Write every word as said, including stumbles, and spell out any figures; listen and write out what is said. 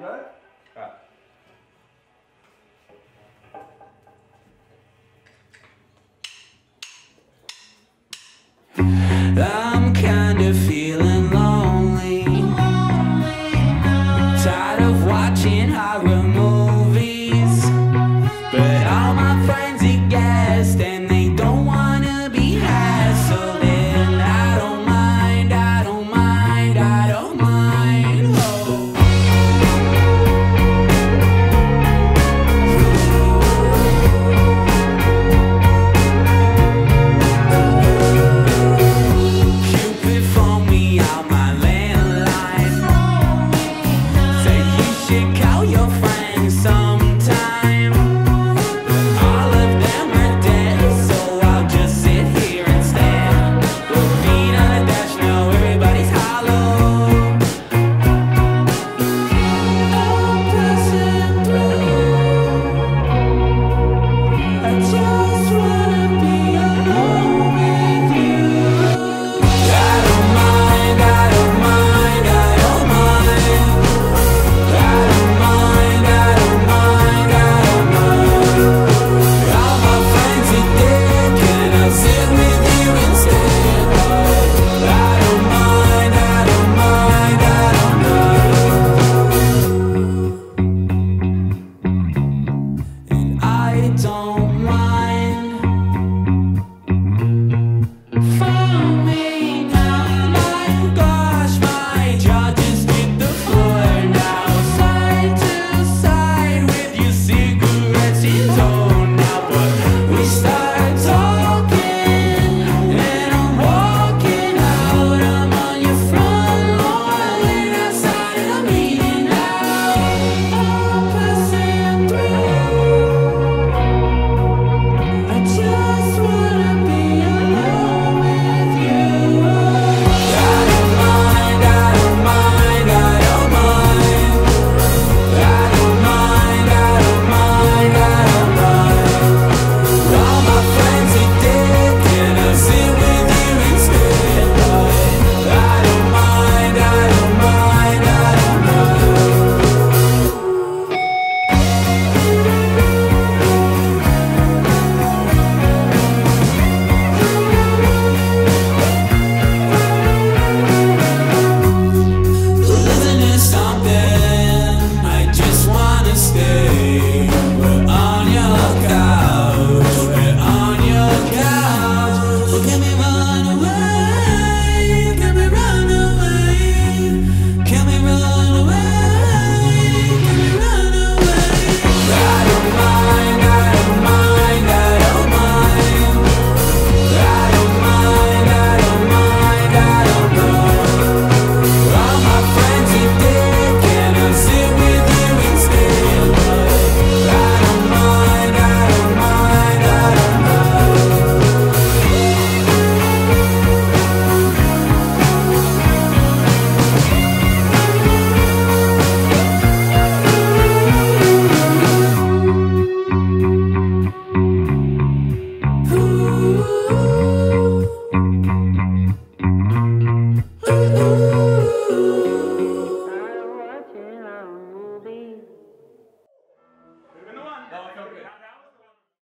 regular. Ah. I'm kind of feeling lonely, tired of watching horror movies.